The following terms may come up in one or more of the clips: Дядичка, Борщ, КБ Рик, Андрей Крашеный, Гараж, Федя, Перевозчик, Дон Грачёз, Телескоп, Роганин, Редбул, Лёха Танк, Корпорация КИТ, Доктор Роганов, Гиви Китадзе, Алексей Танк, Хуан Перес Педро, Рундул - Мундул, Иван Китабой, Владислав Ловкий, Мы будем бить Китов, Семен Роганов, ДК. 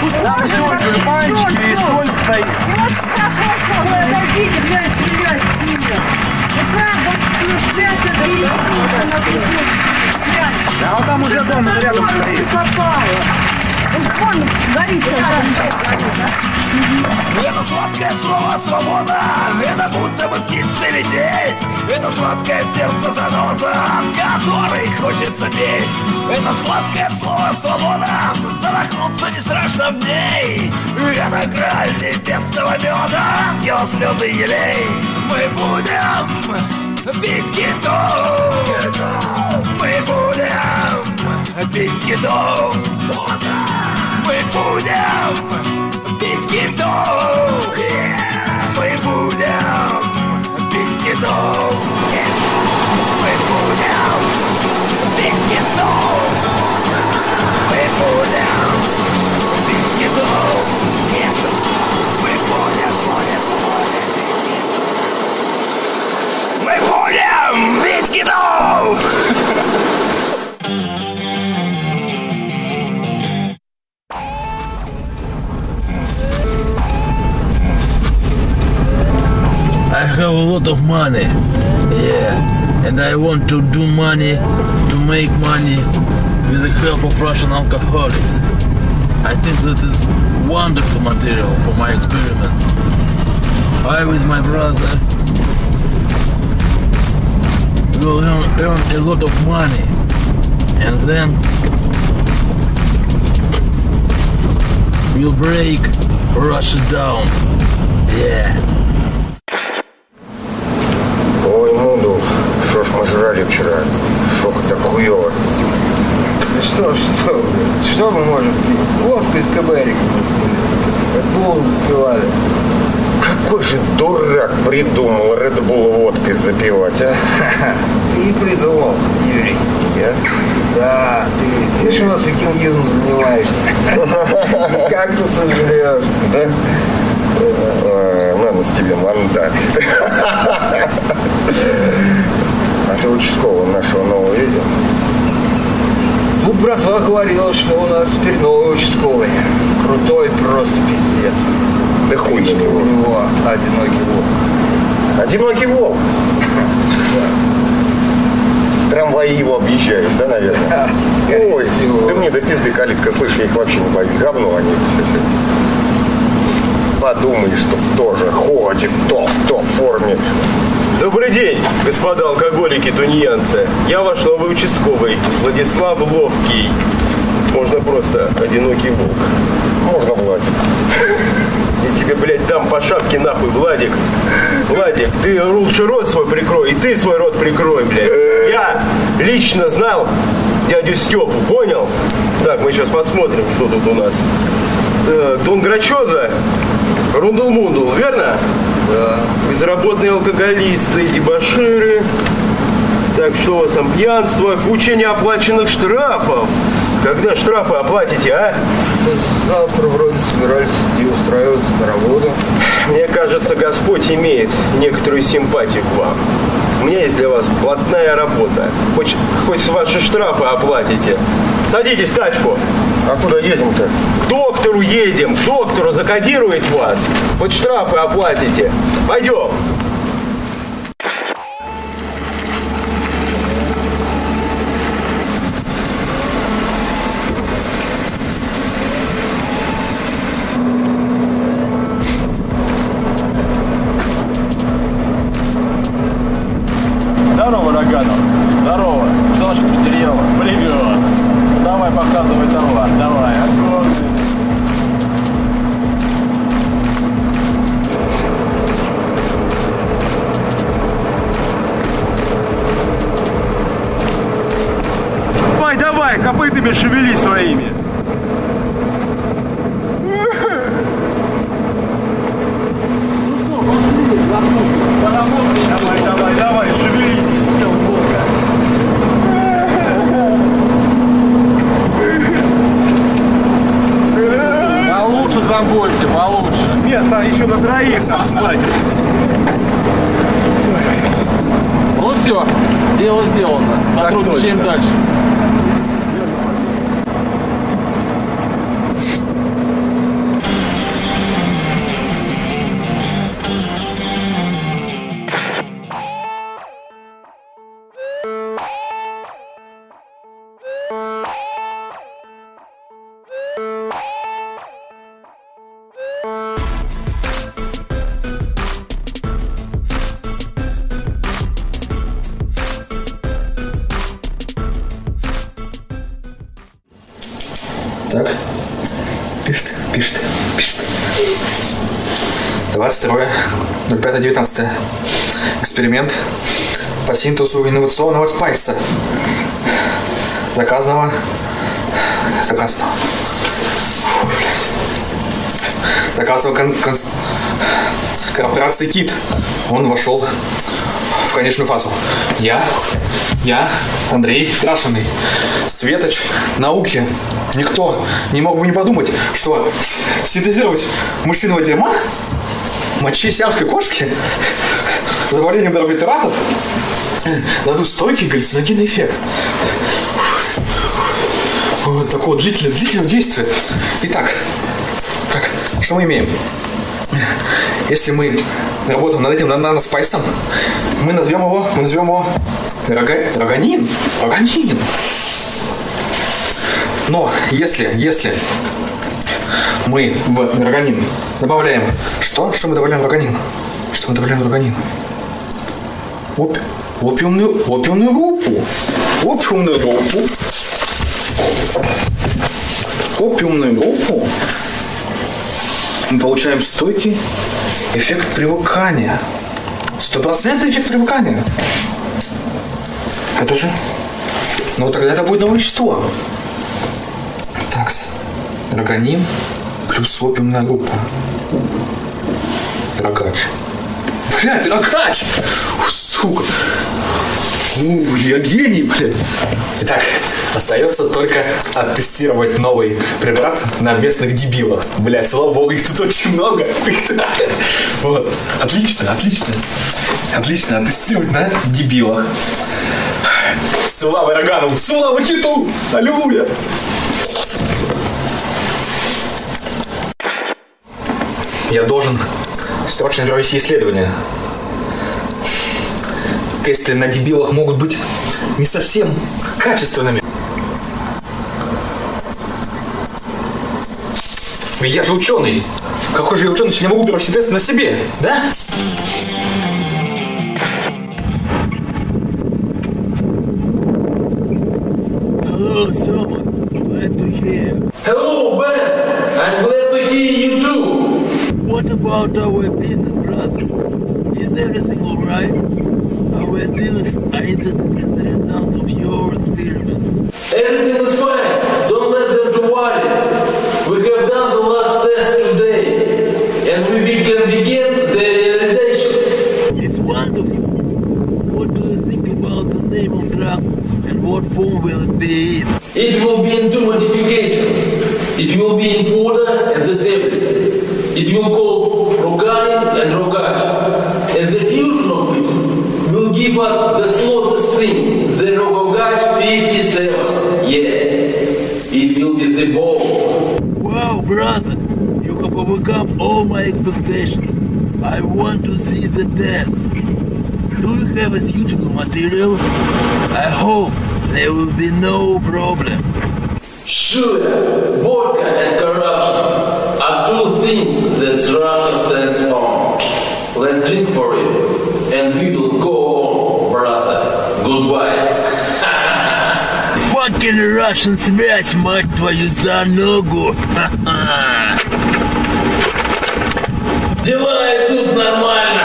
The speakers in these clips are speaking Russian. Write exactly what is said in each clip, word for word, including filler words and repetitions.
Там столько жбанчики и столько стоит. И вот страховка, найдите, блядь, стрелять с ними. И правда, ну стрелять это и стрелять. А вот там уже дом рядом стоит. Вон, горит сейчас. Это сладкое слово «свобода». Это будто бы птицы лететь. Это сладкое сердце заноза, который хочется бить. Это сладкое слово «свобода». Задохнуться не страшно в ней. Это граль небесного меда. Ангела слезы елей. Мы будем бить китов. Мы будем бить китов. Мы будем бить китов, мы будем бить китов, мы будем бить китов, мы будем бить китов, мы будем, мы будем бить китов. I have a lot of money, yeah, and I want to do money, to make money with the help of Russian alcoholics. I think that is wonderful material for my experiments. I, with my brother, will earn, earn a lot of money, and then we'll break Russia down, yeah. Вчера. Шок так хуёво. Что, что, что мы можем пить? Водку из КБ Рик. Редбул запивали. Какой же дурак придумал Редбул водкой запивать, а? Ты и придумал, Юрий. Я? Да, ты, ты же массакингизмом занимаешься. И кактусом живёшь. Да? Ладно, с тебе манда. А ты участкового нашего нового видел? Ну, братва говорила, что у нас теперь новый участковый. Крутой просто пиздец. Да хуй на него. У него одинокий волк. Одинокий волк? Трамваи его объезжают, да, наверное? Ой, да мне до пизды калитка, слышь, я их вообще не боюсь. Говно они все-все. Подумали, что тоже ходит топ-топ в форме. Добрый день, господа алкоголики-тунеянцы. Я ваш новый участковый, Владислав Ловкий. Можно просто одинокий волк. Можно, Владик. Я тебе, блядь, дам по шапке нахуй, Владик. Владик, ты лучше рот свой прикрой, и ты свой рот прикрой, блядь. Я лично знал дядю Степу, понял? Так, мы сейчас посмотрим, что тут у нас. Дон Грачоза, рундул-мундул, верно? Да. Безработные алкоголисты, дебоширы. Так, что у вас там? Пьянство, куча неоплаченных штрафов. Когда штрафы оплатите, а? Завтра вроде собирались идти устраиваться на работу. Мне кажется, Господь имеет некоторую симпатию к вам. У меня есть для вас блатная работа. Хоть, хоть ваши штрафы оплатите. Садитесь в тачку. А куда едем-то? К доктору едем. К доктору закодирует вас. Хоть штрафы оплатите. Пойдем. Здорово, Роганов. Здорово. Что значит потеряла? Привет. Ну, давай, показывай товар. Давай, огонь. Давай, давай, копытами шевели своими. Ну что, пошли, заходим. Поработай, давай, давай, давай, шевели. Побольше, получше. Место еще на троих нам хватит. Ну все, дело сделано. Сотрудничаем дальше. Так. Пишет, пишет, пишет. двадцать второе ноль пятое девятнадцатое. Эксперимент по синтезу инновационного спайса. Заказанного. Заказанного. Фу, блядь. Заказанного кон кон корпорации КИТ. Он вошел в конечную фазу. Я, я, Андрей Крашеный, светоч науки. Никто не мог бы не подумать, что синтезировать мышиного дерьма, мочи сиамской кошки, заварением барбитуратов дадут стойкий галлюциногенный эффект. Вот такого длительного, длительного действия. Итак, так, что мы имеем? Если мы работаем над этим наноспайсом, мы назовем его, мы назовем его рога, роганин, роганин. Но если, если мы в роганин добавляем что? Что мы добавляем в роганин? Что мы добавляем в роганин? Оп, опиумную, опиумную группу. Опиумную группу. Опиумную группу. Мы получаем стойкий эффект привыкания. Стопроцентный эффект привыкания. Это же... Ну тогда это будет на вещество. Такс. Роганин плюс опиумная группа. Рогач. Блядь, рогач! О, сука! У, я гений, блядь! Итак, остается только оттестировать новый препарат на местных дебилах. Блядь, слава богу, их тут очень много. Вот. Отлично, отлично. Отлично, оттестировать на дебилах. Слава Роганову! Слава Киту! Аллилуйя! Я должен срочно провести исследование. Тесты на дебилах могут быть не совсем качественными. Ведь я же ученый. Какой же я ученый, если я могу провести тест на себе, да? Hello, Soma. Glad to hear. Hello, Ben. I'm glad to hear you too. What about our business, brother? Is everything alright? Our dealers are interested in the results of your experiments. Everything is fine. Don't let them to worry. We have done the last test today, and we can begin the realization. It's wonderful. What do you think about the name of drugs, and what form will it be in? It will be in two modifications. It will be in powder and the tablets. It will call Roganin and Rogash, and the fusion of it will give us the slowest thing, the Rogogash пятьдесят семь. Yeah, it will be the ball. Wow, brother, you have overcome all my expectations. I want to see the test. Do you have a suitable material? I hope there will be no problem. Sure, vodka and corruption. Two things that Russia stands on. Let's drink for it, and we will go on, brother. Goodbye. Fucking Russian связь, мать твою за ногу. Дела идут нормально.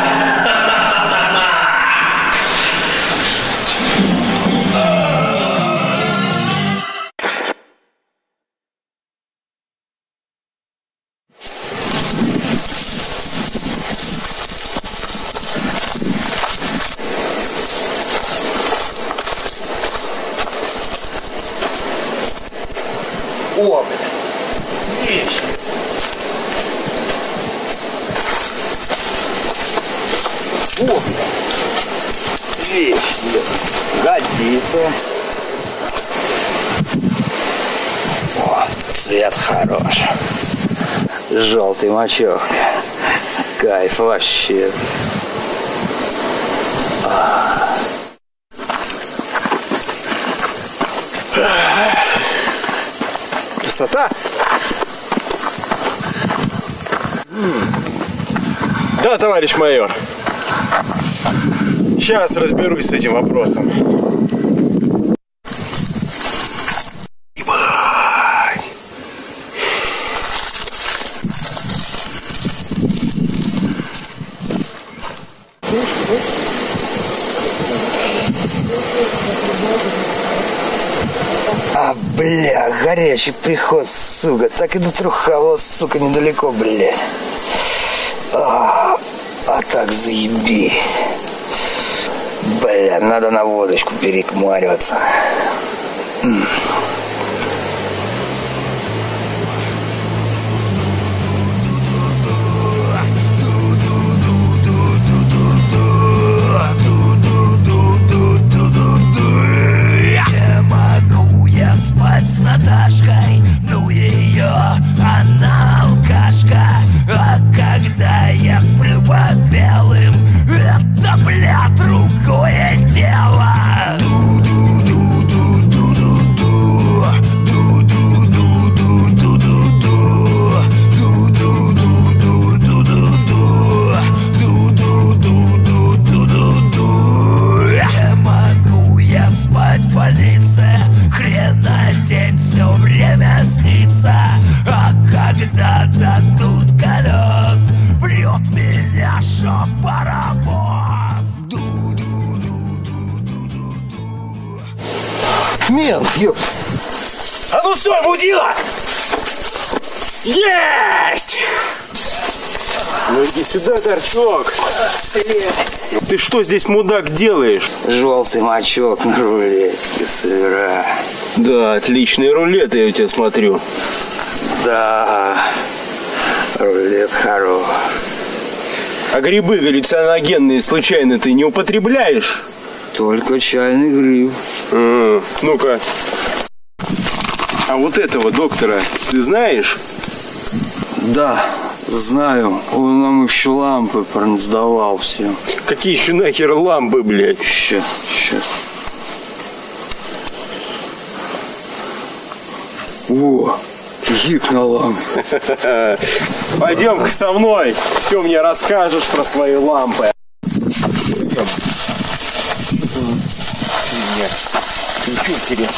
Желтый мочок. Кайф вообще. Красота. Да, товарищ майор. Сейчас разберусь с этим вопросом. Ебать. А, бля, горячий приход, сука. Так и дотрухало, сука, недалеко, блядь. А, а так заебись. Бля, надо на водочку перекмариваться. С Наташкой, ну ее, она алкашка. А когда я сплю под белым, это, бля, другое дело. Не могу я спать в больнице. Хренотень все время снится. А когда дадут колес, прет меня шапарабос. Мент, ёп. А ну стой, мудила! Есть! Ну иди сюда, торчок. Ты что здесь, мудак, делаешь? Желтый мачок на рулетке сыра. Да, отличные рулеты, я у тебя смотрю. Да, рулет хорош. А грибы галлюциногенные случайно ты не употребляешь? Только чайный гриб. А, ну-ка. А вот этого доктора ты знаешь? Да. Знаю, он нам еще лампы сдавал все. Какие еще нахер лампы, блядь? Ща, ща. Во, гипнолампы. Пойдем-ка со мной, все мне расскажешь про свои лампы. Ничего интересного.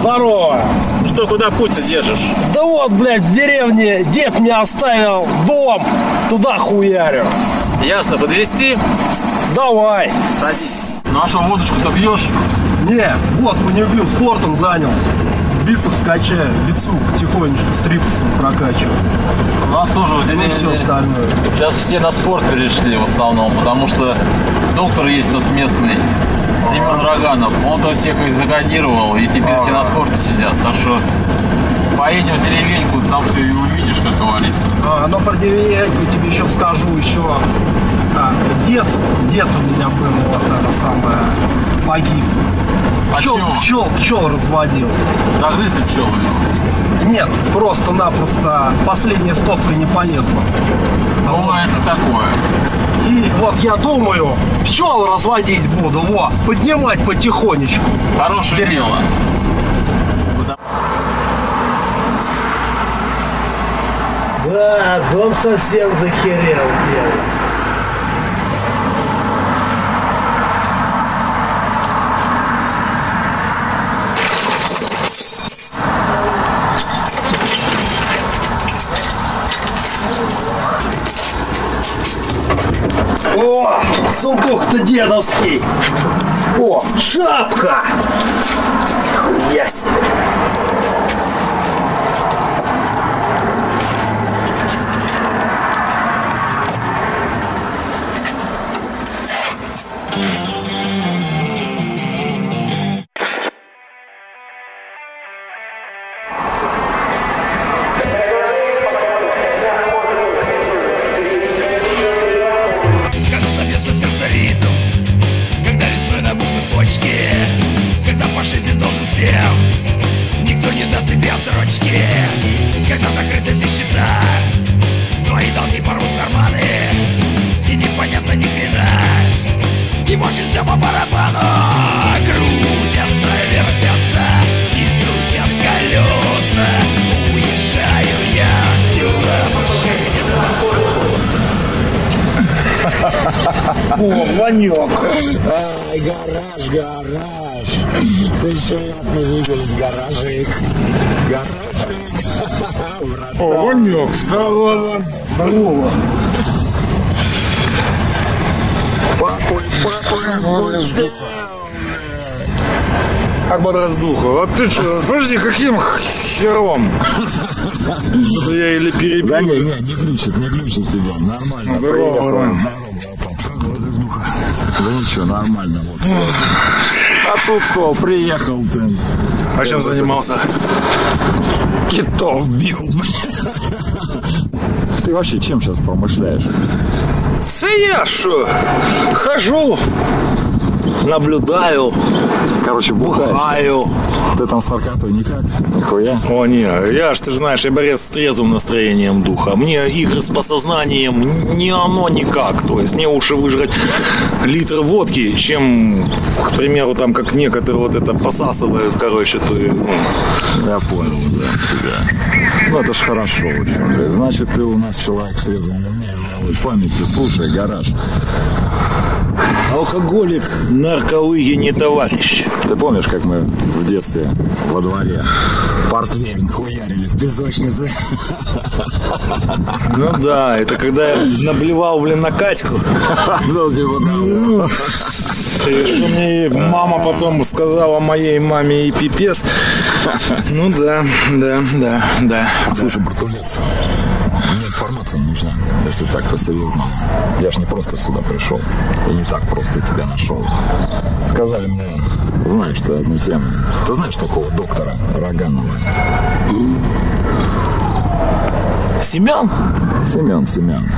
Здорово! Что, куда путь-то держишь? Да вот, блядь, в деревне дед мне оставил дом, туда хуярю. Ясно, подвезти? Давай. Садись. Ну а что, водочку-то пьешь? Не, водку не пью, спортом занялся. Бицепс скачаю, бицу потихонечку, стрипс прокачиваю. У нас тоже вот теперь все остальное. Сейчас все на спорт перешли в основном, потому что доктор есть у нас местный. Семен Роганов, он-то всех их загонировал, и теперь а -а -а. все на спорте сидят. Так что поедем в деревеньку, там все и увидишь, как говорится. А, но про деревеньку тебе еще скажу, еще а, дед, дед у меня был, вот это самое, погиб. Пчел, пчел, пчел разводил. Загрызли пчелы? Нет, просто-напросто последняя стопка не полезла. Ну, вот. Это такое. И вот я думаю, пчел разводить буду, вот, поднимать потихонечку. Хорошее дело. Да, дом совсем захерел, дело. О, сундук-то дедовский. О, шапка. Хуя себе. Никто не О, Ванек. Ай, гараж, гараж. Ты еще ряд не видел из гаражик. Гаражик. О, Ванек, здорово. Здорово. Папа, папа, раздуха. Как бы раздуха. А ты что, подожди, каким хером? Что-то я или перебил. Да не, не, не глючит, не глючит тебя. Нормально. Здорово, Ром. Да ничего, нормально. Вот. Отсутствовал, приехал. А чем занимался? Китов бил. Ты вообще чем сейчас промышляешь? Да я шо, хожу, наблюдаю, короче, бухаю. Ты там с наркотой никак? Нихуя? О, не, я ж, ты знаешь, я борец с трезвым настроением духа. Мне игры с подсознанием, не оно никак. То есть мне лучше выжрать литр водки, чем, к примеру, там, как некоторые вот это посасывают, короче, то и, ну... Я понял, да, тебя. Ну, это ж хорошо, в общем. Значит, ты у нас человек с трезвым умом, памяти, слушай, гараж. Алкоголик, нарколыги не товарищ. Ты помнишь, как мы в детстве во дворе портвейн хуярили в песочнице? Ну да, это когда я наблевал, блин, на Катьку. И мама потом сказала моей маме и пипец. Ну да, да, да, да. Слушай, братулец, мне информация не нужна, если так по-серьезному. Я ж не просто сюда пришел и не так просто тебя нашел. Сказали мне, знаешь ты одну тему. Ты знаешь такого доктора Роганова? Семен? Семен, Семен.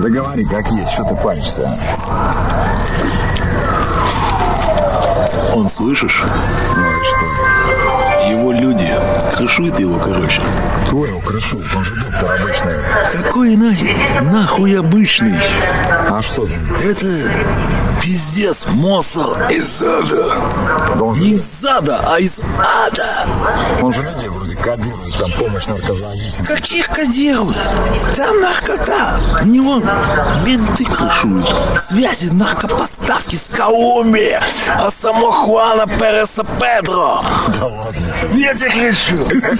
Да говори, как есть, что ты паришься? Он, слышишь? Ну и что? Его люди крышуют его, короче. Кто его крышует? Он же доктор обычный. Какой нахуй, нахуй обычный? А что там? Это пиздец, мусор из ада. Да он же... Не из ада, а из ада. Он же людей вроде кодирует, там помощь наркозависимым. Каких кодирует? Там наркота. У него менты крышуют. Связи наркопоставки с Колумбией. А само Хуана Переса Педро. Да ладно. Я тебя кричу. Ты давай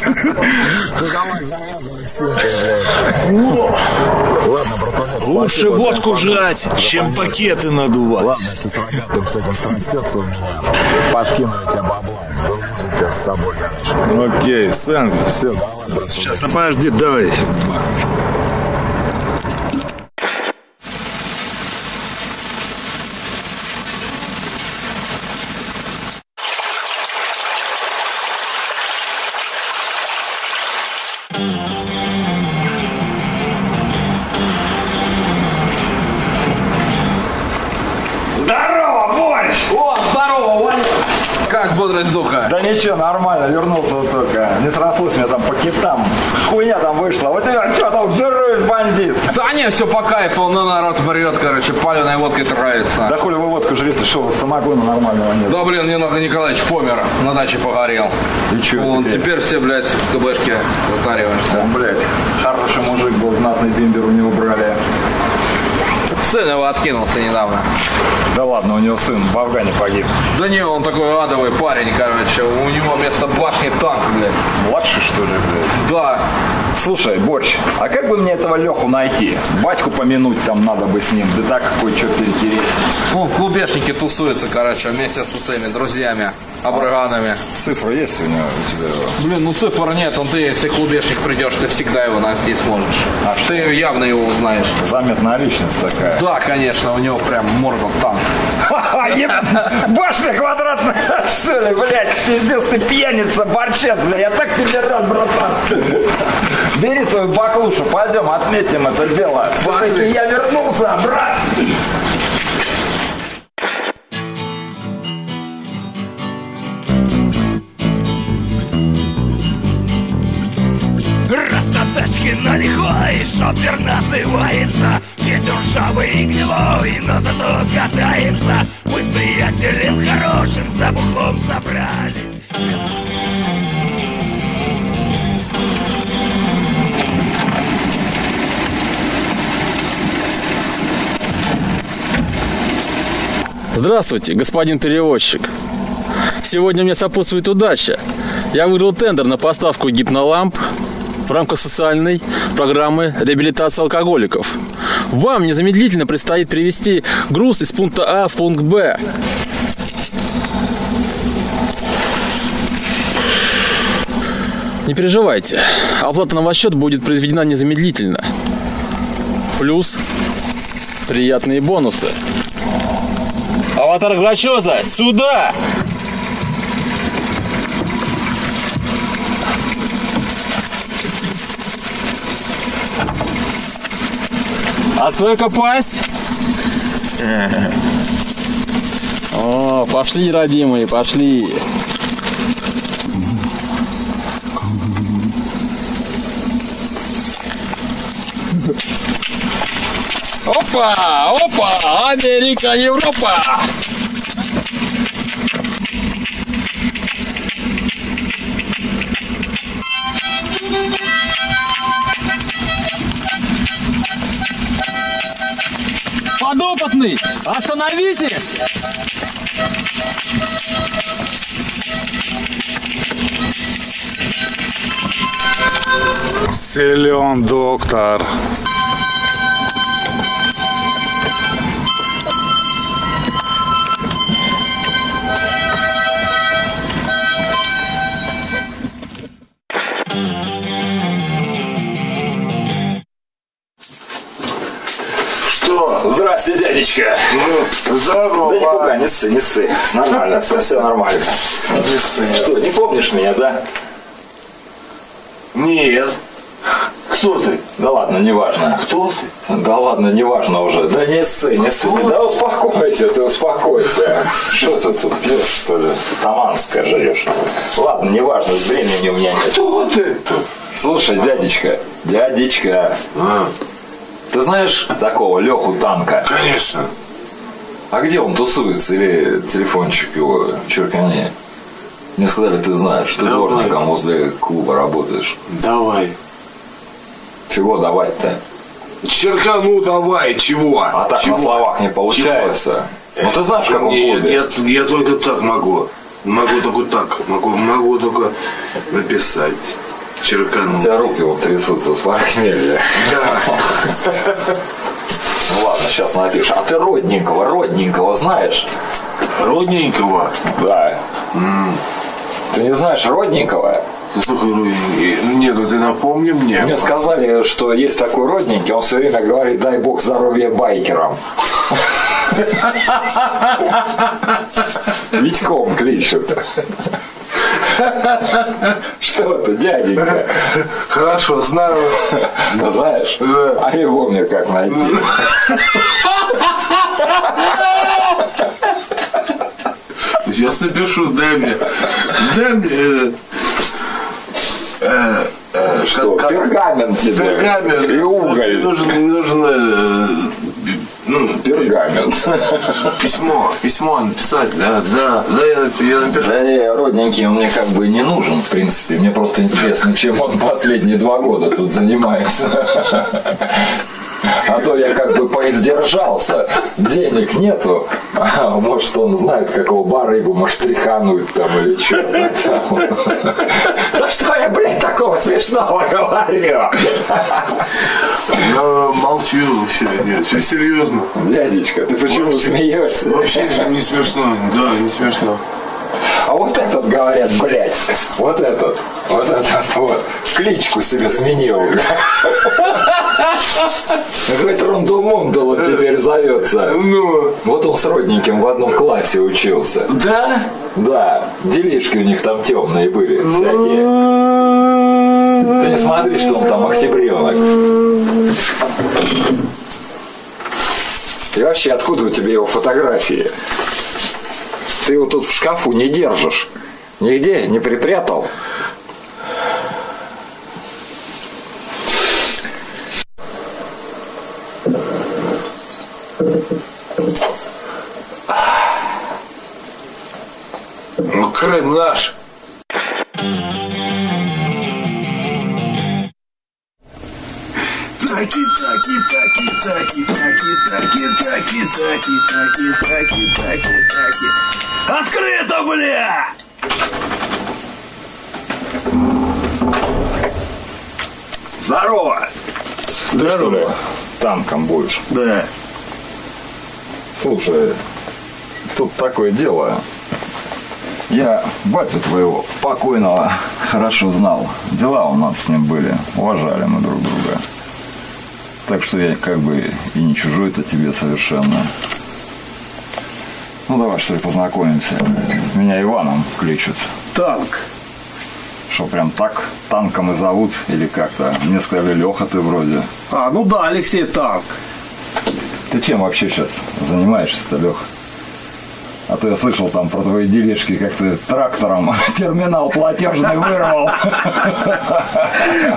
завязывай с этим. Лучше водку жрать, чем пакеты надувать. Ладно, если с рогатым с этим срастется у меня, подкину я тебя бабла, довезу тебя с собой. Окей, Сэнк. Все, давай. Сейчас, подожди, давай. Ничего, нормально, вернулся вот только. Не срослось меня там по китам. Хуйня там вышла. Вот тебя что там жирует бандит? Да не, все по кайфу, но народ врет, короче, паленой водкой травится. Да хули вы водку жрете, что у вас самогона нормального нет? Да блин, Нина Николаевич помер, на даче погорел. И что он теперь? Теперь все, блядь, в КБшке утариваешься. Он, блядь, хороший мужик был, знатный бимбер у него брали. Сын его откинулся недавно. Да ладно, у него сын в Афгане погиб. Да не, он такой адовый парень, короче. У него вместо башни танк, блядь. Младший, что ли, блядь? Да. Слушай, Борщ, а как бы мне этого Леху найти? Батьку помянуть там надо бы с ним. Да так, какой черт перетереть. Ну, клубешники тусуются, короче, вместе со своими друзьями, обраганами. Цифра есть у него у тебя? Блин, ну цифр нет. Он ты, если клубешник придешь, ты всегда его найти сможешь. А ты что? Явно его узнаешь. Заметная личность такая. Да, конечно, у него прям морда танк. Ха-ха, башня квадратная, что ли, блядь, пиздец, ты пьяница, борчец, блядь, я так тебе рад, братан. Бери свою баклушу, пойдем, отметим это дело. Все-таки я вернулся, брат. Растатачки на лихой, шопер называется. Весь он ржавый и гнилой, но зато катается. Мы с приятелем хорошим за бухлом собрались. Здравствуйте, господин перевозчик. Сегодня мне сопутствует удача. Я выиграл тендер на поставку гипноламп в рамках социальной программы реабилитации алкоголиков. Вам незамедлительно предстоит привезти груз из пункта А в пункт Б. Не переживайте, оплата на ваш счет будет произведена незамедлительно. Плюс приятные бонусы. Аватар Грачоза, сюда! Открой-ка пасть. О, пошли, родимые, пошли. Опа, опа, Америка, Европа. Подопытный, остановитесь! Силен, доктор. Здравствуйте, дядечка. Ну, здорово. Да не пугай, не ссы, не ссы. Нормально, все, все нормально. Не ссы. Что, не помнишь меня, да? Нет. Кто ты? Да ладно, не важно. Кто ты? Да ладно, не важно уже. Да не ссы, не ссы. Да успокойся, ты успокойся. Что ты тут пьешь, что ли? Таманское жрешь. Ладно, не важно, времени у меня нет. Кто ты? Слушай, дядечка, дядечка. Ты знаешь такого Леху Танка? Конечно. А где он тусуется? Или телефончик его, черкани? Мне сказали, ты знаешь, ты дворником возле клуба работаешь. Давай. Чего давать-то? Черкану давай, чего? А так чего? На словах не получается. Чего? Ну ты знаешь, как он клубе. Нет, я, я только так могу. Могу только так. Могу, могу только написать. Черкану. У тебя руки вот трясутся с похмелья. Да. Ну ладно, сейчас напишешь. А ты Родненького, Родненького знаешь? Родненького? Да. М-м. Ты не знаешь Родненького? Нет, ну ты напомни мне. Мне сказали, что есть такой Родненький, он все время говорит, дай бог здоровья байкерам. Витьком кличут. Что ты, дяденька? Хорошо, знаю. Знаешь? Да. А я помню, как найти. Сейчас напишу, дай мне. Дай мне. Э, э, что, как, пергамент тебе? Пергамент. И уголь. Нужен, нужен э, ну, пергамент. Письмо, письмо написать, да, да, да, я, я напишу. Да, я, Родненький, он мне как бы не нужен, в принципе. Мне просто интересно, чем он последние два года тут занимается. А то я как бы поиздержался, денег нету, а может он знает, какого барыгу, может тряхануть там или что. Да что я, блин, такого смешного говорю? Я молчу вообще, нет, все серьезно. Дядечка, ты почему смеешься? Вообще не смешно, да, не смешно. А вот этот, говорят, блядь, вот этот, вот этот, вот, кличку себе сменил. Какой-то рундумундул теперь зовется. Ну. Вот он с Родненьким в одном классе учился. Да? Да, делишки у них там темные были всякие. Ты не смотри, что он там октябренок. И вообще, откуда у тебя его фотографии? Ты его тут в шкафу не держишь. Нигде не припрятал. Ну, Крым наш. Таки-таки-таки-таки-таки-таки-таки-таки-таки-таки-таки-таки. Открыто, бля! Здорово! Здорово! Танком будешь? Да. Слушай, тут такое дело. Я батю твоего покойного хорошо знал. Дела у нас с ним были. Уважали мы друг друга. Так что я как бы и не чужой-то тебе совершенно. Ну давай, что ли, познакомимся. Меня Иваном кличут. Танк. Что, прям так танком и зовут? Или как-то? Мне сказали, Леха ты вроде. А, ну да, Алексей Танк. Ты чем вообще сейчас занимаешься-то, Леха? А то я слышал там про твои делишки, как ты трактором терминал платежный вырвал.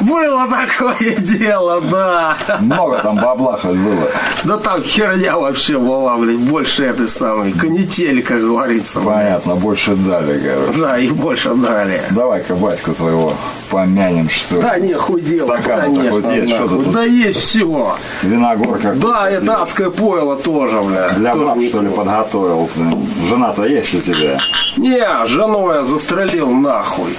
Было такое дело, да. Много там бабла хоть было. Да там херня вообще была, блин, больше этой самой канители, как говорится. Понятно, больше дали, короче. Да, и больше дали. Давай-ка батьку твоего помянем, что ли. Да не, хуй дело, конечно. Да есть всего. Виногорка. Да, это адское пойло тоже, бля. Для баб, что ли, подготовил, блин. Жена-то есть у тебя? Не, жену я застрелил нахуй.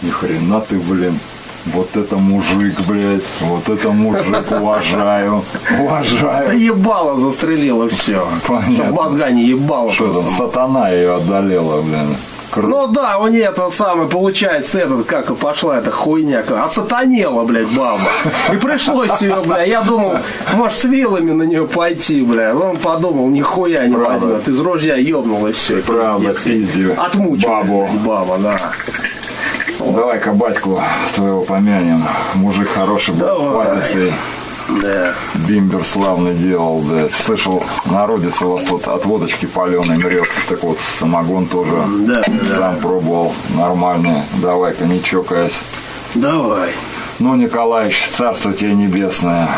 Ни хрена ты, блин. Вот это мужик, блядь. Вот это мужик, уважаю. Уважаю. Да ебало застрелила все. Понятно. Чтоб мозга не ебало. Что там, сатана ее одолела, блин. Кру... Ну да, у нее тот самый, получается, этот, как и пошла эта хуйня, а сатанела, блядь, баба. И пришлось ее, бля, я думал, может, с вилами на нее пойти, бля. Он подумал, нихуя не пойдет. Из ружья ебнул и все. Правда, пиздец. Отмучила, блядь, баба, да. Давай-ка батьку твоего помянем. Мужик хороший был, хватистый. Да. Бимбер славный делал, да. Слышал, народец у вас тут от водочки паленый мрет. Так вот, самогон тоже, да, сам да. пробовал, нормальный. Давай-ка, не чокаясь. Давай. Ну, Николаевич, царство тебе небесное.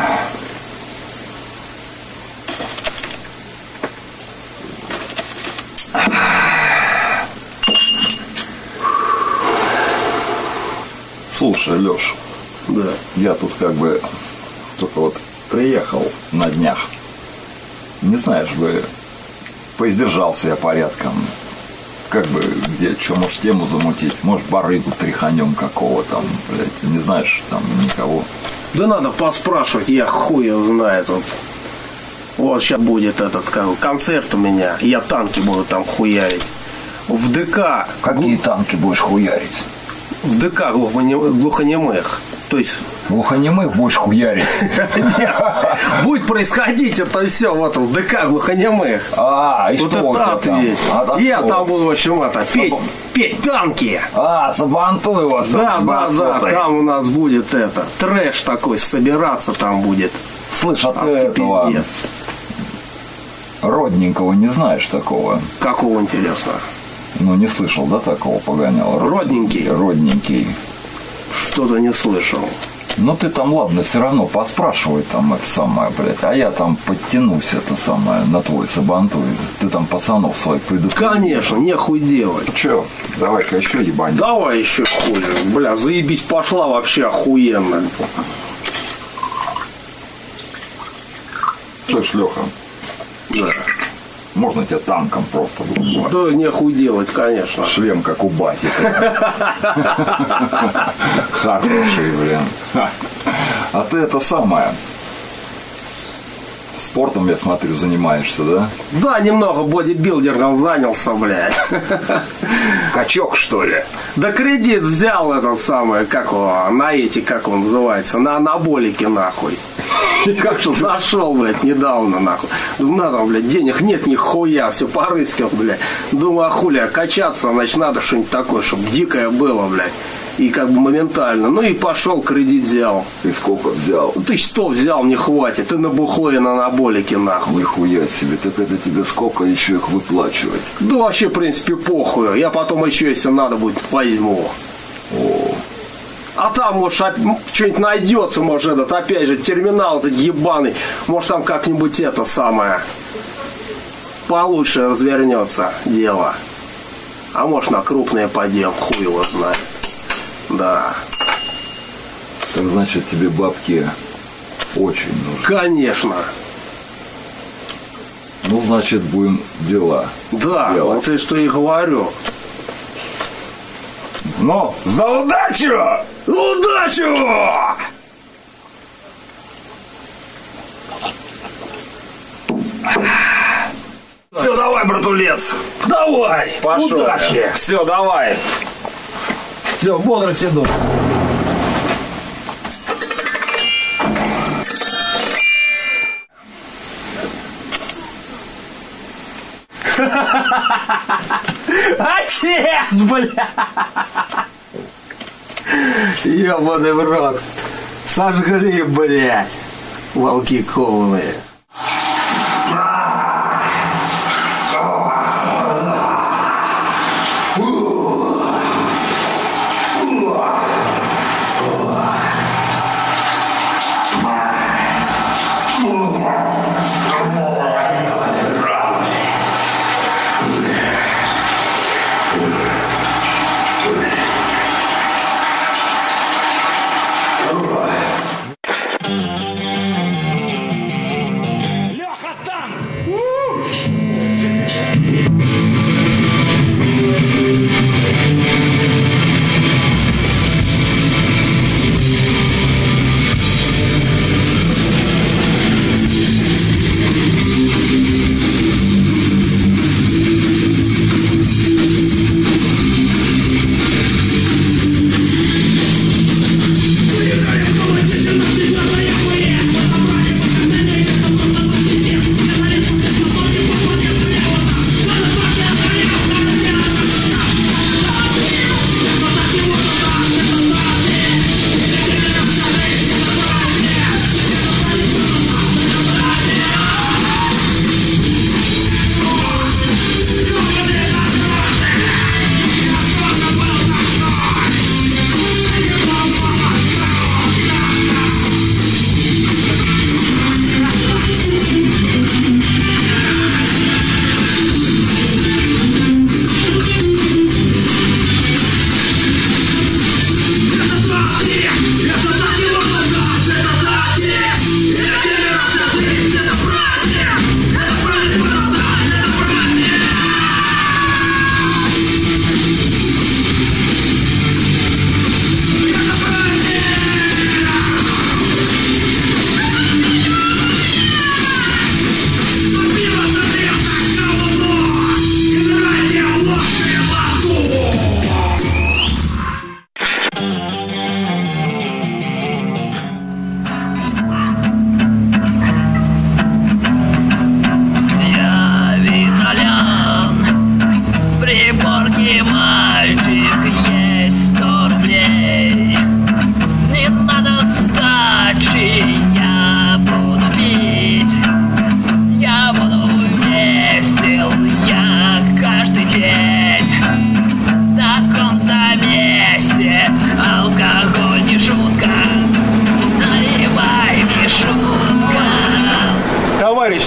Слушай, Леш, да. Я тут как бы только вот приехал на днях. Не знаешь бы, поиздержался я порядком. Как бы, где, что, может, тему замутить, может, барыгу тряханем какого там, блядь, не знаешь, там, никого. Да надо поспрашивать, я хуй его знает. Вот. Вот сейчас будет этот концерт у меня, я танки буду там хуярить. В ДК. Какие танки будешь хуярить? В ДК глухонемых. То есть... Глухонемых будешь хуярить. Будет происходить это все вот в ДК глухонемых. А, и что у тебя там? Я там буду, в общем, это, петь танки. А, забантуй вас. Да, да, да, там у нас будет это, трэш такой, собираться там будет. Слышь, а ты этого родненького не знаешь такого? Какого, интересно? Ну, не слышал, да, такого погоняла? Родненький. Родненький. Что-то не слышал. Ну, ты там, ладно, все равно поспрашивай там это самое, блядь. А я там подтянусь это самое на твой сабантуй. Ты там пацанов своих предупредил. Конечно, нехуй делать. Че, давай-ка еще ебанем. Давай еще хуй. Бля, заебись пошла вообще охуенно. Слышь, Леха. Да. Можно тебя танком просто будет. Да нехуй делать, конечно. Шлем как у бати. Хороший, блин. А ты это самое. Спортом, я смотрю, занимаешься, да? Да, немного бодибилдингом занялся, блядь. Качок, что ли? Да кредит взял этот самый, как он, на эти, как он называется, на анаболики, нахуй. Как же зашел, блядь, недавно, нахуй. Думаю, надо, блядь, денег нет нихуя, все порыскал, блядь. Думаю, а хули, а качаться, значит, надо что-нибудь такое, чтобы дикое было, блядь. И как бы моментально. Ну и пошел, кредит взял. И сколько взял? Тысяч сто взял, мне хватит. И на бухло, и на анаболики, нахуй. Нихуя себе. Так это тебе сколько еще их выплачивать? Да вообще, в принципе, похуй. Я потом еще, если надо будет, возьму. О. А там, может, что-нибудь найдется, может, этот, опять же, терминал этот ебаный. Может, там как-нибудь это самое получше развернется дело. А может, на крупное подел, хуй его знает. Да. Так значит, тебе бабки Очень нужен. Конечно. Ну, значит, будем дела. Да, делать. Вот и что и говорю. Ну, за удачу! Удачу! Все, давай, братулец! Давай! Пошел! Удачи! Все, давай! Все, бодро сидут. Отец, бля! Ёбаный в рот! Сожгли, блядь! Волки кованые!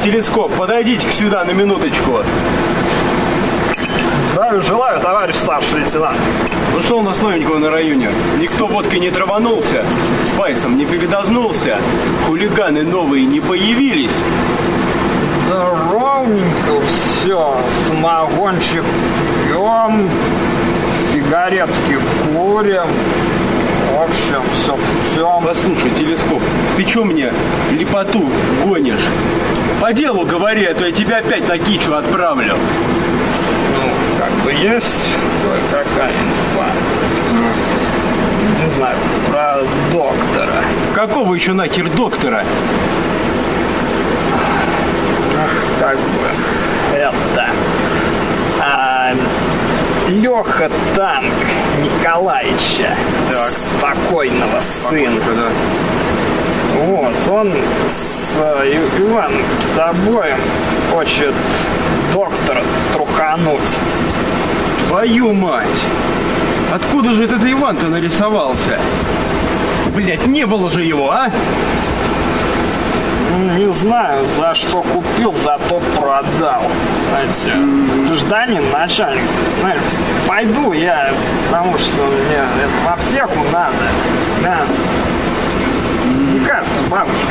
Телескоп, подойдите-ка сюда на минуточку. Здравия желаю, товарищ старший лейтенант. Ну что у нас новенького на районе? Никто водкой не траванулся, спайсом не передознулся, хулиганы новые не появились. Да ровненько все, самогончик пьем, сигаретки курим. В общем, все, все. Послушай, телескоп, ты че мне лепоту гонишь? По делу говори, а то я тебя опять на кичу отправлю. Ну, как бы есть кое-какая инфа. Не знаю, про доктора. Какого еще нахер доктора? Как бы это... А... Леха Танк Николаевича, так. Спокойного сына. Да. Вот, он с Иваном Китабоем хочет доктора трухануть. Твою мать! Откуда же этот Иван-то нарисовался? Блять, не было же его, а? Не знаю, за что купил, зато продал. Знаете, гражданин, начальник, знаете, пойду я, потому что мне в аптеку надо. Да. Не кажется, бабушка.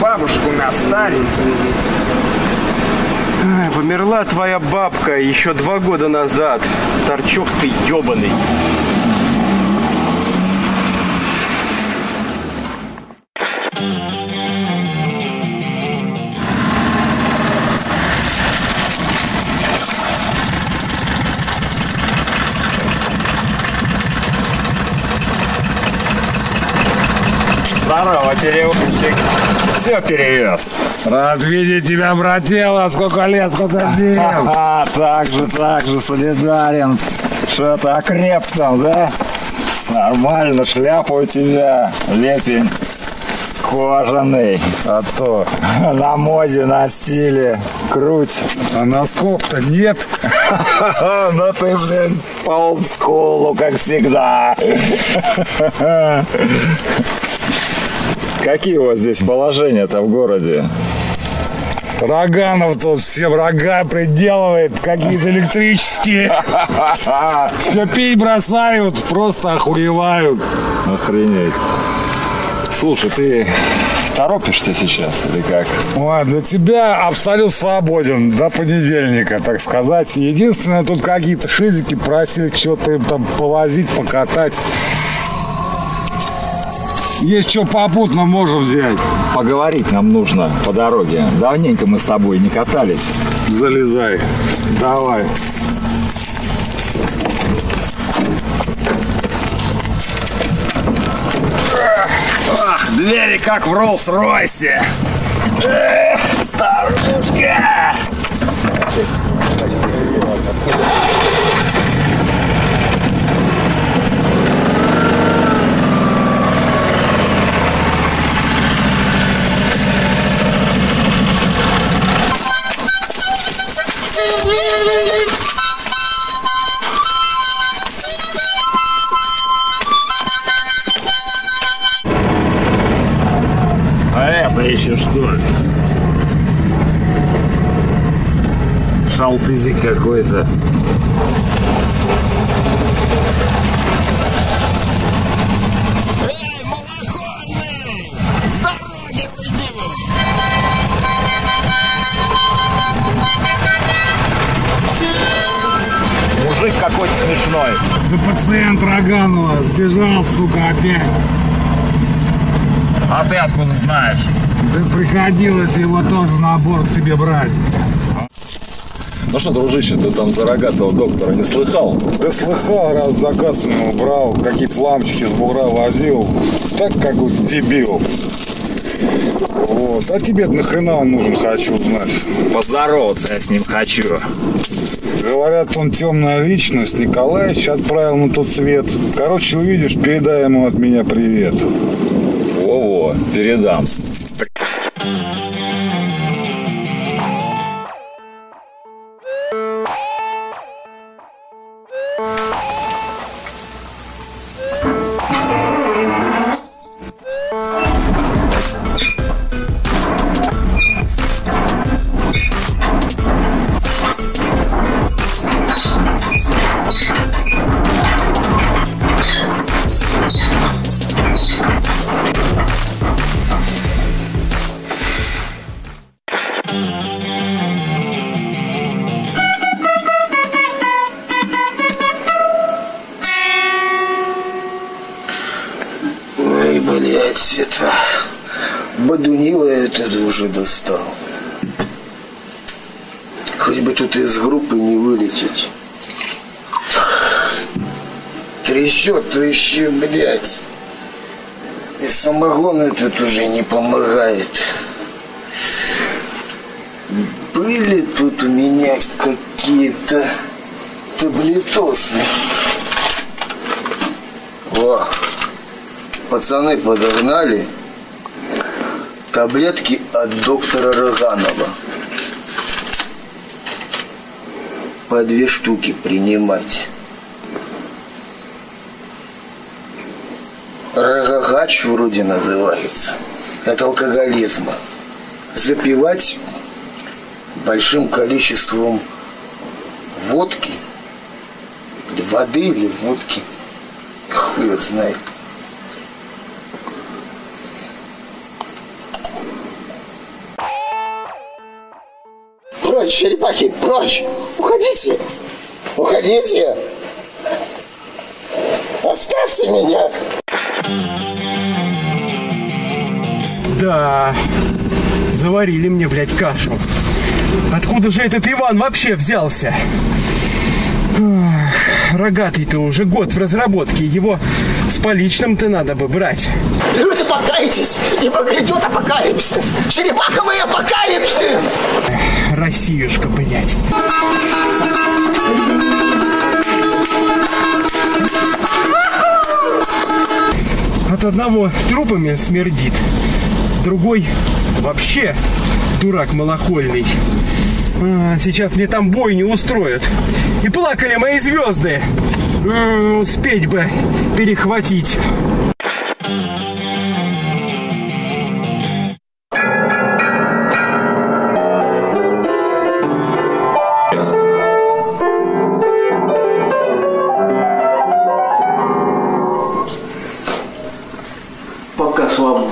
бабушку на старенькую. Ай, померла твоя бабка еще два года назад. Торчок ты ебаный. Здорово, перевозчик. Все перевез. Рад видеть тебя, брателло. Сколько лет, сколько жил. А, так же, так же, солидарен. Что-то окреп там, да? Нормально, шляпа у тебя, лепень кожаный. А то на моде, на стиле, круть. А носков-то нет. Ну ты, блин, по олдскулу, как всегда. Какие у вас здесь положения-то в городе? Роганов тут все врага приделывает, какие-то электрические. Все пей бросают, просто охуевают. Охренеть. Слушай, ты торопишься сейчас или как? Ой, для тебя абсолютно свободен до понедельника, так сказать. Единственное, тут какие-то шизики просили что-то им там повозить, покатать. Есть что попутно можем взять. Поговорить нам нужно по дороге. Давненько мы с тобой не катались. Залезай. Давай. Ах, двери как в Роллс-Ройсе. Эх, старушка. Еще что ли? Шалтызик какой-то. Эй, малоходный! С дороги уйди! Мужик какой-то смешной. Да пациент Роганова сбежал, сука, опять. А ты откуда знаешь? Да приходилось его тоже на борт себе брать. Ну что, дружище, ты там за рогатого доктора не слыхал? Да слыхал, раз заказ у него брал, какие-то лампочки с бугра возил. Так, как будто дебил. Вот. А тебе-то нахрена он нужен, хочу знать. Поздороваться я с ним хочу. Говорят, он темная личность. Николаевич отправил на тот свет. Короче, увидишь, передай ему от меня привет. Во-во, передам. Уже достал. Хоть бы тут из группы не вылететь. Трясет-то еще, блядь. И самогон этот уже не помогает. Были тут у меня какие-то таблетосы. О, пацаны подогнали. Таблетки от доктора Роганова. По две штуки принимать. Рогагач вроде называется. От алкоголизма. Запивать большим количеством водки. Или воды, или водки. Хуй его знает. Прочь, черепахи, прочь! Уходите! Уходите! Оставьте меня! Да, заварили мне, блядь, кашу. Откуда же этот Иван вообще взялся? Рогатый-то уже год в разработке, его с поличным-то надо бы брать. Люди, покайтесь, ибо грядет апокалипсис, черепаховый апокалипсис! Россиюшка, блядь. От одного трупами смердит, другой вообще дурак малохольный. Сейчас мне там бойню устроят. И плакали мои звезды. Успеть бы перехватить. Пока свободен.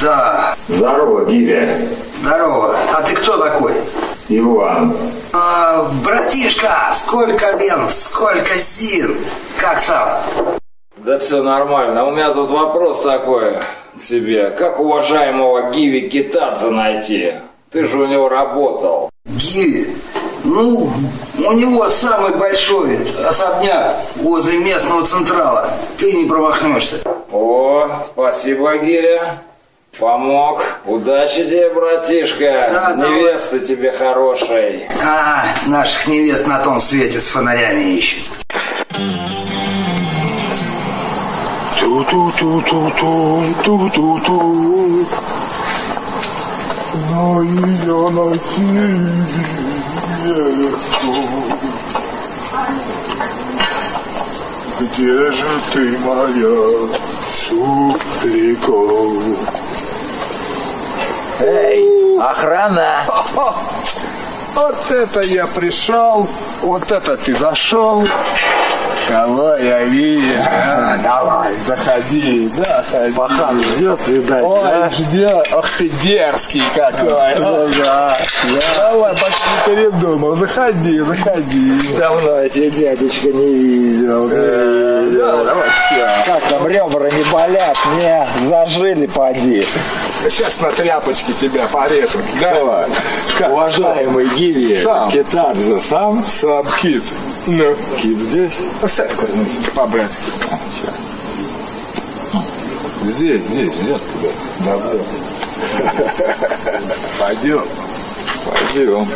Да. Здорово, Гиви. Здорово. А ты кто такой? Иван. А, братишка, сколько лент, сколько сил. Как сам? Да все нормально. У меня тут вопрос такой к тебе. Как уважаемого Гиви Китадзе найти? Ты же у него работал. Гиви? Ну, у него самый большой особняк возле местного централа. Ты не промахнешься. О, спасибо, Гиви. Помог. Удачи тебе, братишка. Да, невеста да. Тебе хорошей. А, наших невест на том свете с фонарями ищут. Ту-ту-ту-ту-ту, ту-ту-ту. Но ее найти нелегко. Где же ты, моя суприка? Эй, охрана! О-о-о. Вот это я пришел, вот это ты зашел. Кого я вижу? А, давай, заходи, да, заходи. Пахан ждет, видать. Ой, да? Ждет. Ох ты дерзкий какой. Да, да. Давай, почти передумал. Заходи, заходи. Давно я тебя, дядечка, не видел. Э, да, давай, все. Как там ребра не болят? Не зажили, поди. Сейчас на тряпочке тебя порежут. Давай. Как? Уважаемый Гиви Китадзе, сам? Сам Кит. Ну. Кит здесь? Поставь какой-нибудь по-братски. Здесь, здесь, ждет тебя. Давай. Пойдем. Пойдем.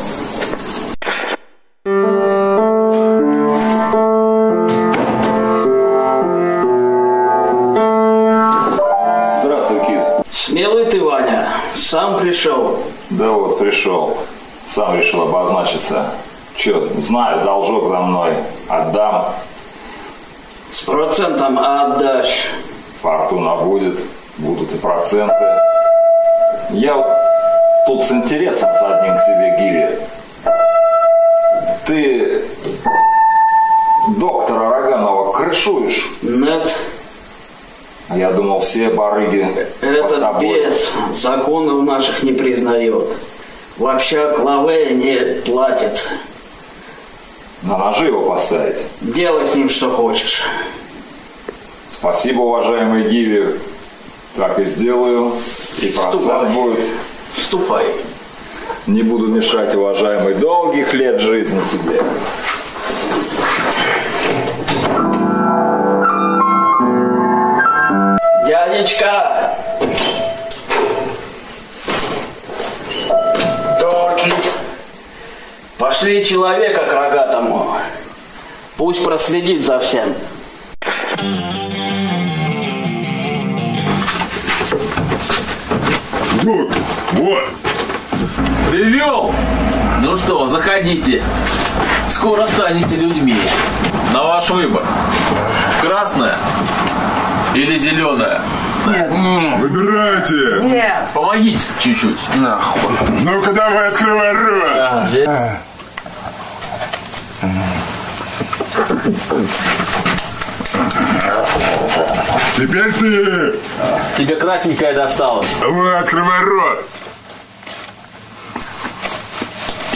Здравствуй, Кит. Смелый ты, Ваня. Сам пришел. Да вот, пришел. Сам решил обозначиться. Че, знаю, должок за мной. Отдам. С процентом отдашь. Фортуна будет. Будут и проценты. Я вот тут с интересом с одним к тебе, Гиви. Ты доктора Роганова крышуешь? Нет. Я думал, все барыги этот под тобой. Бес законов наших не признает. Вообще клаве не платит. На ножи его поставить? Делай с ним, что хочешь. Спасибо, уважаемый Гиви. Так и сделаю. И процент будет. Ступай. Не буду мешать, уважаемый. Долгих лет жизни тебе. Дядечка! Доки! Пошли человека к Рогатому. Пусть проследит за всем. Вот, вот. Привел! Ну что, заходите. Скоро станете людьми. На ваш выбор. Красное или зеленое? Нет. М-м. Выбирайте. Нет. Помогите чуть-чуть. Нахуй. Ну-ка давай, открывай рот. А, а. Теперь ты. Тебе красненькая досталась. Давай, открывай рот.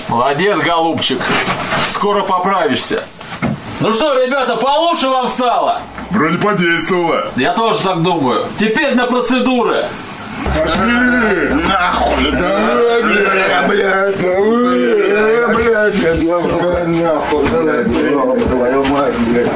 Молодец, голубчик. Скоро поправишься. Ну что, ребята, получше вам стало? Вроде подействовало. Я тоже так думаю. Теперь на процедуры. Пошли! Нахуй! Давай, блядь! Блядь! Давай, блядь! Давай, нахуй! Давай, блядь! Твою мать, блядь!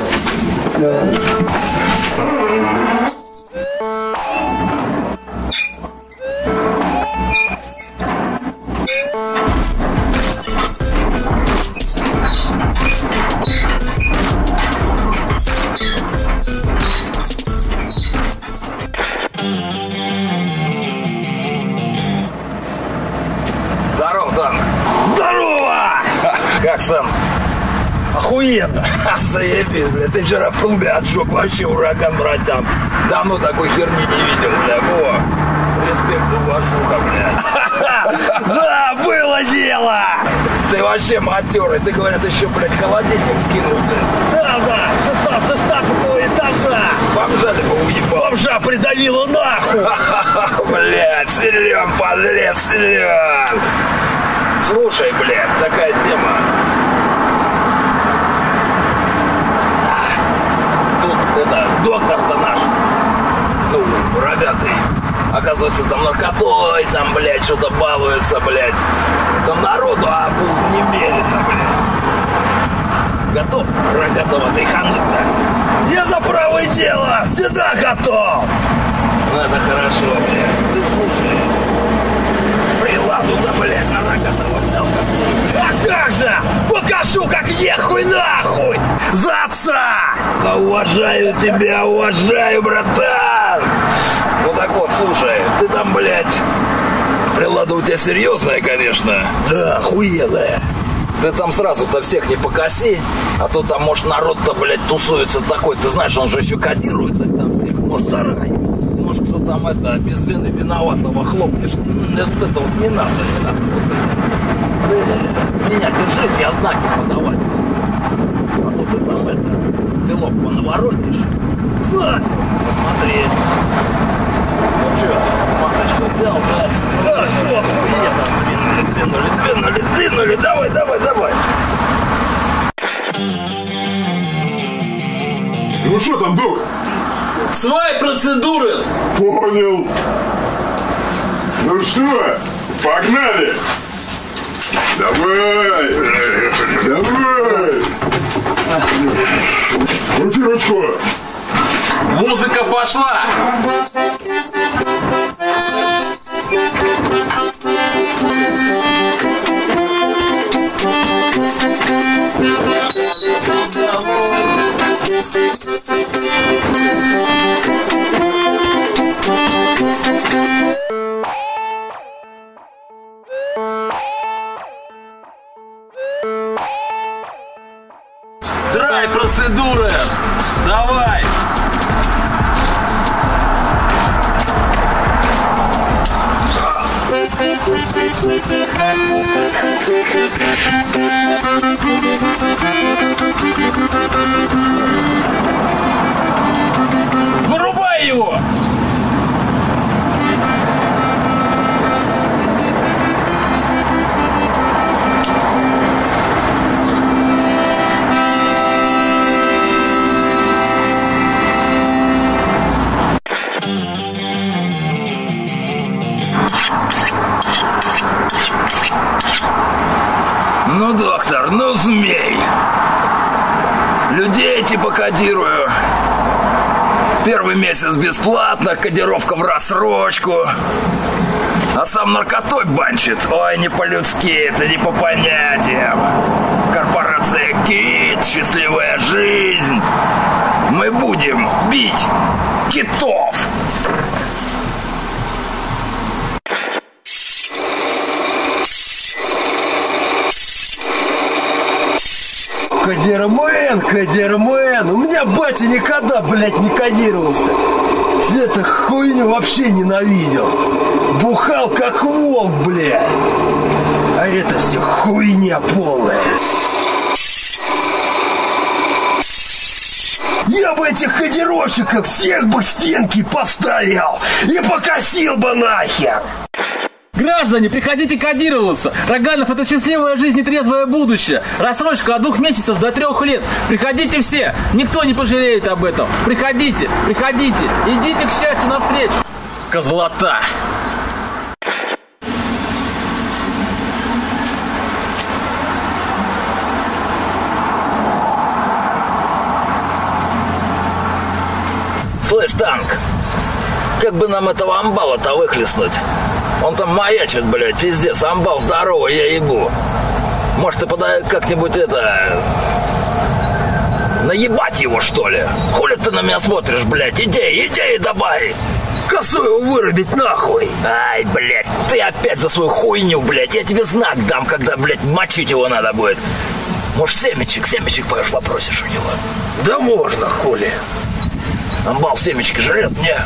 Как сам? Охуенно! Заебись, бля, ты вчера в клубе отжег вообще ураган, брать там. Давно такой херни не видел, бля, во! Респект, уважуха, бля. Да, было дело! Ты вообще матерый, ты, говорят, еще, блядь, холодильник скинул, блядь. Да, да, со шестнадцатого этажа! Бомжа ты бы уебал. Бомжа придавила нахуй! Блядь, Серёг, подлец, Серёг! Слушай, блядь, такая тема. Тут это доктор-то наш, ну, рогатый, оказывается, там наркотой, там, блядь, что-то балуется, блядь. Там народу, а тут немерено, блядь. Готов, рогатого, ты хануть-то? Я за правое дело, всегда готов. Ну, это хорошо, блядь, ты слушай. Приладу-то, блядь, на рогатого. А как же? Покажу, как ехуй нахуй! За отца! Уважаю тебя, уважаю, братан! Ну так вот, слушай, ты там, блядь, прилада у тебя серьезная, конечно. Да, охуенная. Ты там сразу-то всех не покоси, а то там, может, народ-то, блядь, тусуется такой. Ты знаешь, он же еще кодирует, так там всех, может, заранее. Может, кто там, это, без вины виноватого хлопнешь. Это вот не надо, не надо. Ты меня держись, я знаки подавать. А то ты там это, делов понаворотишь. Знаю. Посмотри. Ну что, масочку взял, да? Да, все, охуенно. Двинули, двинули, двинули, давай, давай, давай. Ну что там, дух? Свои процедуры. Понял. Ну что, погнали. Давай! Давай! Руки, ручку! Музыка пошла! Процедуры! Давай! Вырубай его! Ну, доктор, ну, змей. Людей типа кодирую. Первый месяц бесплатно, кодировка в рассрочку. А сам наркотой банчит. Ой, не по-людски, это не по понятиям. Корпорация КИТ, счастливая жизнь. Мы будем бить китов. Кодирмен, кодирмен. У меня батя никогда, блядь, не кодировался. Эту хуйню вообще ненавидел. Бухал как волк, блядь. А это все хуйня полная. Я бы этих кодировщиков всех бы к стенке поставил и покосил бы нахер. Граждане, приходите кодироваться. Роганов — это счастливая жизнь и трезвое будущее. Рассрочка от двух месяцев до трех лет. Приходите все, никто не пожалеет об этом. Приходите, приходите, идите к счастью навстречу. Козлота. Слышь, танк, как бы нам этого амбала-то выхлестнуть? Он там маячит, блядь, пиздец, амбал здоровый, я ебу. Может, ты подай как-нибудь это... наебать его, что ли? Хули ты на меня смотришь, блядь? Иди, иди и добавь. Косу его вырубить нахуй. Ай, блядь, ты опять за свою хуйню, блядь. Я тебе знак дам, когда, блядь, мочить его надо будет. Может, семечек, семечек, поешь, попросишь у него? Да можно, хули. Амбал семечки жрет, не?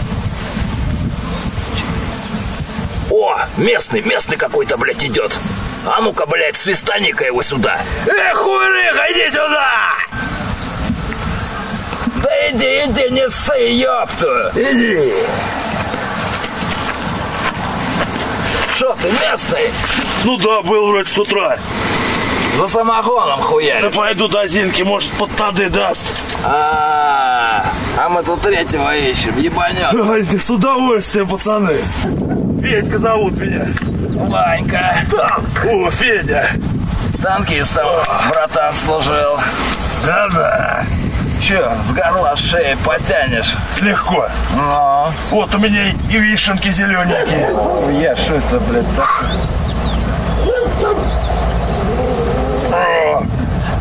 О, местный, местный какой-то, блядь, идет. А ну-ка, блядь, свистани-ка его сюда. Эх, хуйрыга, иди сюда! Да иди, иди, не ссы, ёпту! Иди! Шо ты, местный? Ну да, был вроде с утра. За самогоном хуяришь? Да пойду до Зинки, может, под тады даст. А-а-а, а мы тут третьего ищем, ебанёт. Ай, да с удовольствием, пацаны. Федька зовут меня. Ванька. Танк. О, Федя. Танкистом, братан, служил. Да-да. Че, с горла шеи потянешь? Легко. Но. Вот у меня и вишенки зелененькие. Я шо это, блядь, так?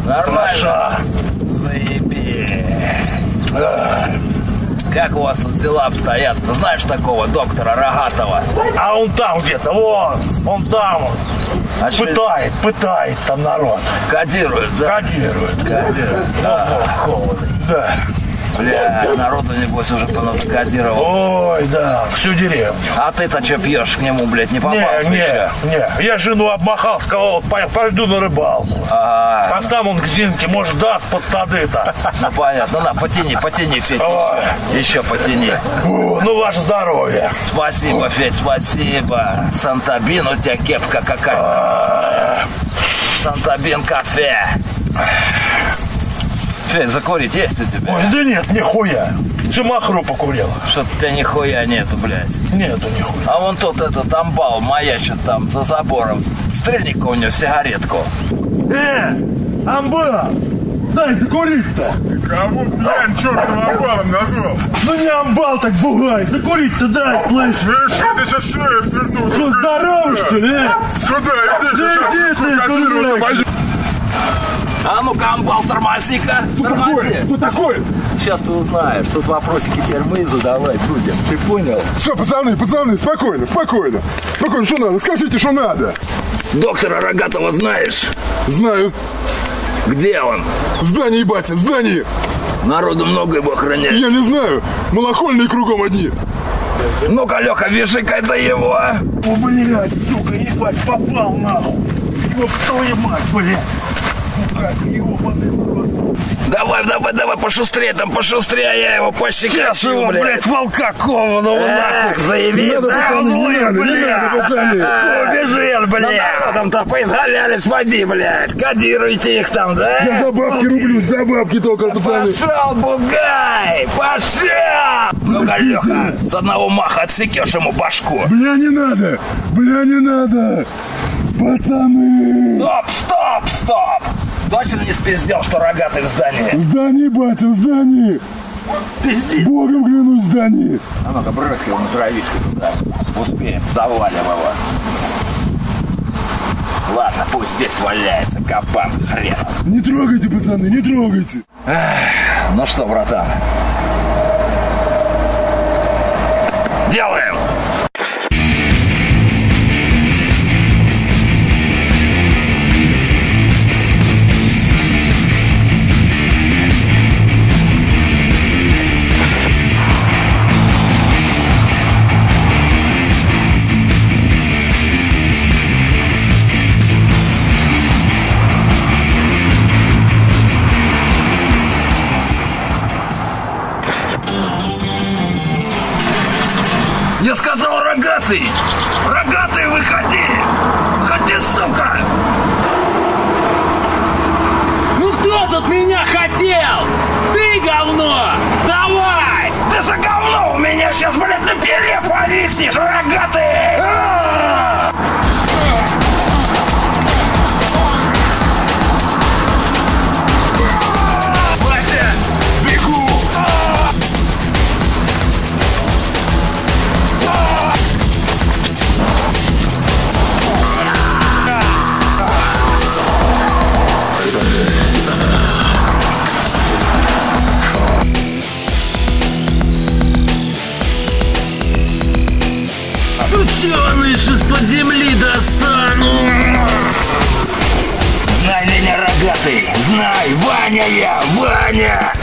Нормально. Заебись. А. Как у вас тут дела обстоят? Ты знаешь такого доктора Рогатова? А он там где-то, вон, он там. А пытает, что... пытает там народ. Кодирует, да? Кодирует. Кодирует, да. Холодно. Да. Бля, народу, небось, уже поназакодировал. Ой, да, всю деревню. А ты-то что пьешь к нему, блядь, не попался не, еще? Не, не, я жену обмахал, сказал, пойду на рыбалку. А, а ну... сам он к Зинке, может, даст под тады-то. Ну, понятно, на, потяни, потяни, Федь, еще. еще потяни. О, ну, ваше здоровье. Спасибо, Федь, спасибо. Сантабин, у тебя кепка какая-то. Сантабин кофе. Федь, закурить есть у тебя? Ой, да нет, нихуя. Всю махру покурил. Что-то у тебя нихуя нету, блядь. Нету нихуя. А вон тот этот амбал маячит там за забором. Стрельни-ка у него сигаретку. Э, амбал, дай закурить-то. Кому, блядь, чертом амбалом назвал? Ну не амбал, так бугай, закурить-то дай, слышь. Слышь, ты сейчас шею свернул. Что, здоровый, что ли, э? Сюда, иди, да иди, ты, ты, ты, ты, а ну-ка, амбал, тормози-ка! Что тормози. Такое? Что такое? Сейчас ты узнаешь, тут вопросики теперь мы задавать будем. Ты понял? Все, пацаны, пацаны, спокойно, спокойно. Спокойно, что надо? Скажите, что надо. Доктора Рогатова знаешь? Знаю. Где он? В здании, батя, в здании. Народу много его охраняет. Я не знаю. Малохольные кругом одни. Ну-ка, Леха, вешай-ка это его. О, блядь, сука, ебать, попал нахуй. Ёб твою мать, блядь. Давай, давай, давай, пошустрее там, пошустрее, я его пощекачу. Сейчас его, блядь, волка кованого, нахуй. Заебись, да, злые, блядь. Убежит, блядь. Там-то поизгалялись, води, блядь. Кодируйте их там, да? Я за бабки рублюсь, за бабки только, пацаны. Пошел, бугай, пошел. Ну-ка, Леха, с одного маха отсекешь ему башку. Бля, не надо, бля, не надо. Пацаны. Стоп, стоп, стоп. Точно не спиздел, что Рогатый в здании? В здании, батя, в здании! Пизди! Богом клянусь, в здании! А ну-ка, брось его на травичку туда. Успеем, завалим его. Ладно, пусть здесь валяется, капан хрен. Не трогайте, пацаны, не трогайте! Эх, ну что, братан? Делаем! рогатый! Рогатый, выходи! Ходи, сука! Ну кто тут меня хотел? Ты говно! Давай! Ты за говно! У меня сейчас, блядь, на перья повиснешь, рогатый! Сучёныш, из-под земли достану! Знай меня, рогатый! Знай! Ваня я! Ваня!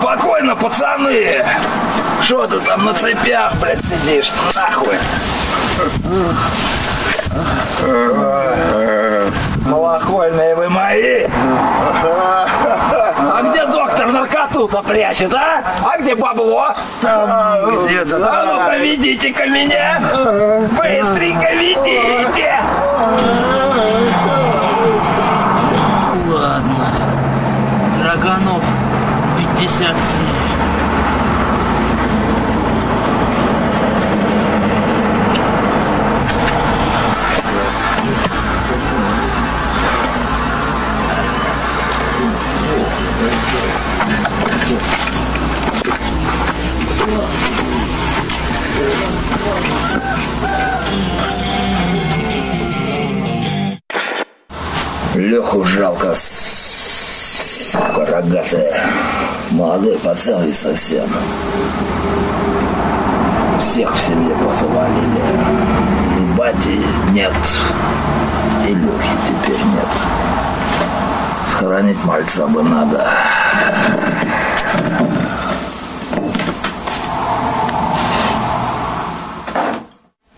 Спокойно, пацаны! Что ты там на цепях, блядь, сидишь? Нахуй! Малахольные вы мои! А где доктор наркоту-то прячет, а? А где бабло? Там где-то. А ну-ка ведите-ка меня! Быстренько ведите! Ладно. Роганов пятьдесят семь. Леху жалко, сука, рогатая. Молодой пацан и совсем. Всех в семье позвонили. И бати нет, и Лехи теперь нет. Схоронить мальца бы надо.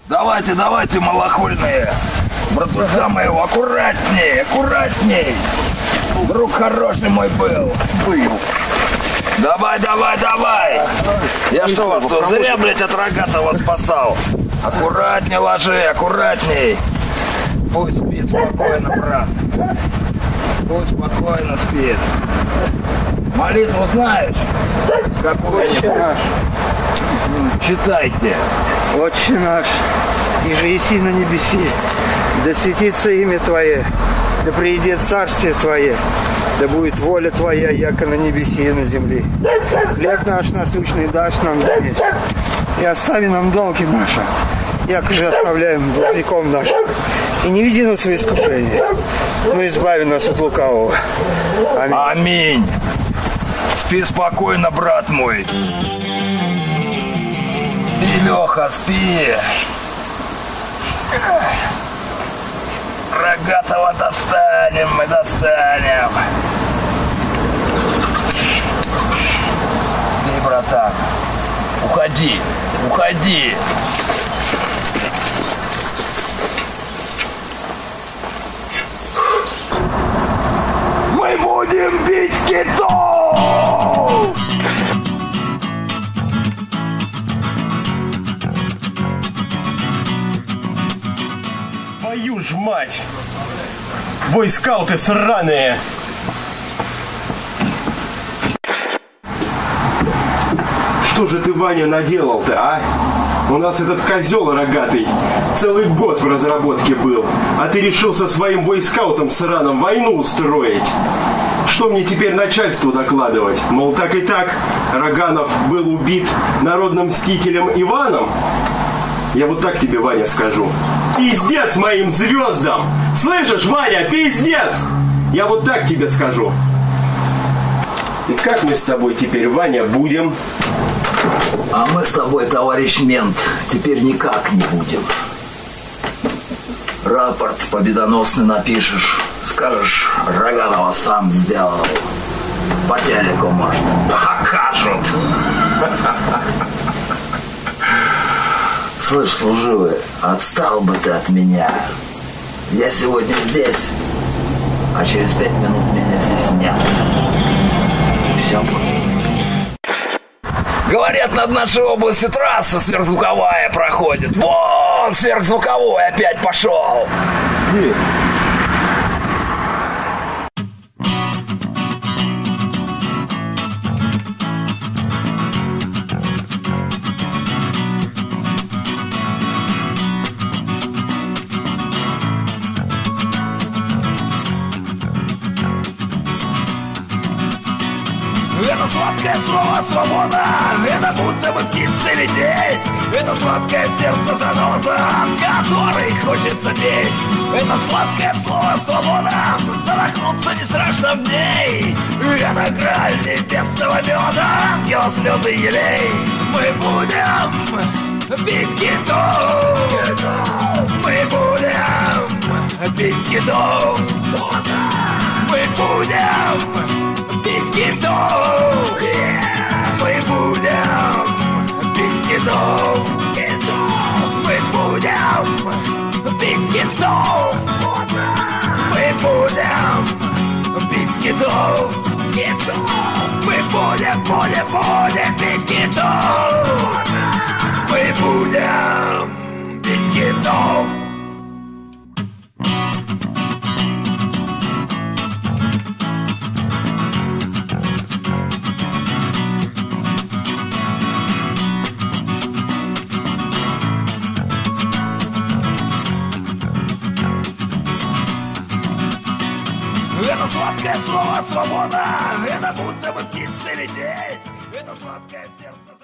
Давайте, давайте, малохольные. Братуха моего, аккуратней, аккуратней. Друг хороший мой был. Был. Давай, давай, давай. Я что вас тут зря, блядь, от рогатого спасал? Аккуратней ложи, аккуратней. Пусть спит спокойно, брат. Пусть спокойно спит. Молитву знаешь? Какую-нибудь? Читайте. Отче наш, иже еси на небеси, да светится имя Твое, да приидет царствие Твое, да будет воля Твоя, яко на небеси и на земле. Хлеб наш насущный дашь нам днесь, и остави нам долги наши, яко же оставляем должником нашим. И не веди нас в искушение, но избави нас от лукавого. Аминь. Аминь. Спи спокойно, брат мой. Спи, Леха, спи. Рогатого достанем, мы достанем. Спи, братан. Уходи, уходи. Мы будем бить китов! Твою ж мать! Бойскауты сраные! Что же ты, Ваня, наделал-то, а? У нас этот козел рогатый целый год в разработке был, а ты решил со своим бойскаутом сраным войну устроить. Что мне теперь начальству докладывать? Мол, так и так, Роганов был убит народным мстителем Иваном? Я вот так тебе, Ваня, скажу. Пиздец моим звездам! Слышишь, Ваня, пиздец! Я вот так тебе скажу. И как мы с тобой теперь, Ваня, будем? А мы с тобой, товарищ мент, теперь никак не будем. Рапорт победоносный напишешь. Скажешь, Роганова сам сделал. По телеку, может, покажут. Слышь, служивый, отстал бы ты от меня. Я сегодня здесь, а через пять минут меня здесь нет. Все. Говорят, над нашей областью трасса сверхзвуковая проходит. Вон сверхзвуковой опять пошел. Это слово «свобода», это будто бы птицы лететь. Это сладкое сердце заноза, который хочется бить. Это сладкое слово «свобода», задохнуться не страшно в ней. Я на грани небесного меда, ангела слезы елей. Мы будем бить китов, мы будем бить китов, мы будем бить китов. Мы будем бить китов, мы будем бить китов, мы будем бить китов, мы будем, будем, будем бить китов, мы будем бить китов. Сладкое слово «свобода», это будто бы птицы лететь, это сладкое сердце.